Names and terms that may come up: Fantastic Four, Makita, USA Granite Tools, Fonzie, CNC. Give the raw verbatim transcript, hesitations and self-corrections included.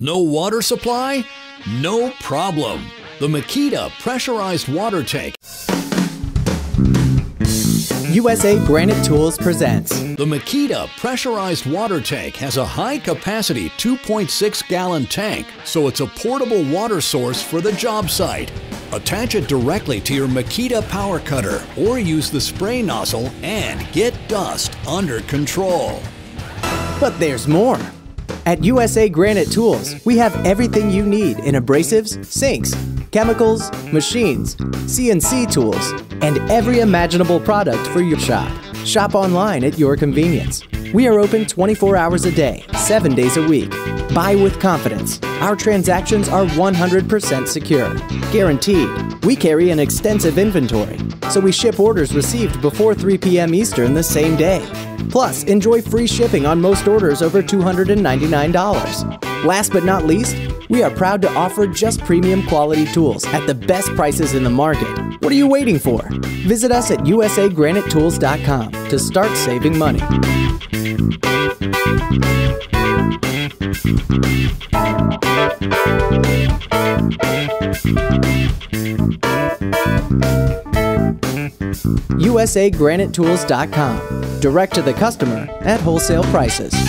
No water supply? No problem. The Makita pressurized water tank. U S A Granite Tools presents. The Makita pressurized water tank has a high-capacity two point six gallon tank, so it's a portable water source for the job site. Attach it directly to your Makita power cutter or use the spray nozzle and get dust under control. But there's more. At U S A Granite Tools, we have everything you need in abrasives, sinks, chemicals, machines, C N C tools, and every imaginable product for your shop. Shop online at your convenience. We are open twenty-four hours a day, seven days a week. Buy with confidence. Our transactions are one hundred percent secure. Guaranteed. We carry an extensive inventory, so we ship orders received before three P M Eastern the same day. Plus, enjoy free shipping on most orders over two hundred ninety-nine dollars. Last but not least, we are proud to offer just premium quality tools at the best prices in the market. What are you waiting for? Visit us at U S A granite tools dot com to start saving money. U S A granite tools dot com. Direct to the customer at wholesale prices.